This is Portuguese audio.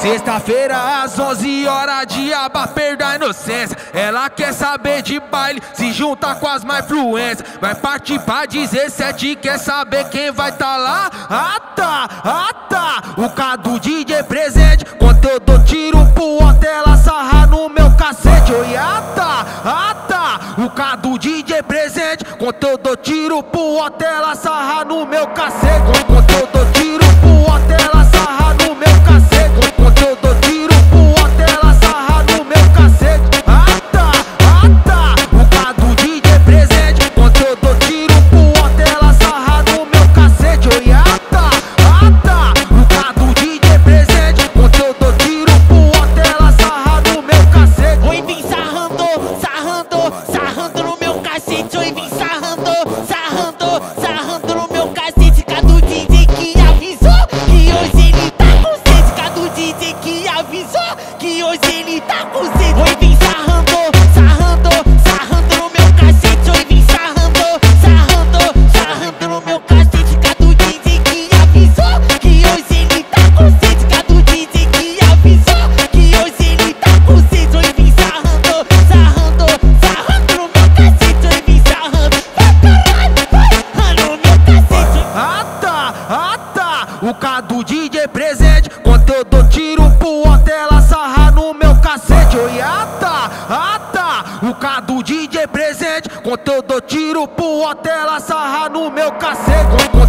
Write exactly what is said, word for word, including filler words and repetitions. Sexta-feira às onze horas, diaba, perda a inocência. Ela quer saber de baile, se junta com as mais fluências. Vai participar dezessete, quer saber quem vai tá lá? Ah tá, ah tá, o Cadu D J presente. Quando eu dou tiro pro hotel, ela sarra no meu cacete. Oi, ah tá, ah tá, o Cadu D J presente. Quando eu dou tiro pro hotel, ela sarra no meu cacete. Quando eu dou tiro pro hotel, ela sarra no meu cacete. Quando eu dou tiro pro hotel, ela sarra no meu cacete. Ah tá, ah tá, o Cadu D J presente. Quando eu dou tiro pro hotel, ela sarra no meu cacete. Oi, ah tá, ah tá, o Cadu D J presente. Quando eu dou tiro pro hotel, ela sarra no meu cacete. Oi, vim sarrando, sarrando, sarrando no meu cacete. Oi, vim sarrando, sarrando, sarrando no meu cacete. Cadu D J que avisou que hoje ele tá com sede. Cadu D J que avisou que hoje ele tá com sede. Oi, vim sarrando, sarrando, sarrando no meu cacete. Oi, vim sarrando, sarrando, sarrando no meu cacete. Cadu D J que avisou que hoje ele tá com sede. Cadu D J que avisou que hoje ele tá com sede. Oi, vim sarrando, sarrando, sarrando no meu cacete. Oi, vim sarrando, vai caralho, vai, no meu cacete. Ah tá, ah tá, o Cadu D J presente. Quando eu dou tiro pro hotel, ela sarra no meu cacete. Oi, ah tá, ah tá, o Cadu D J presente. Quando eu dou tiro pro hotel, ela sarra no meu cacete.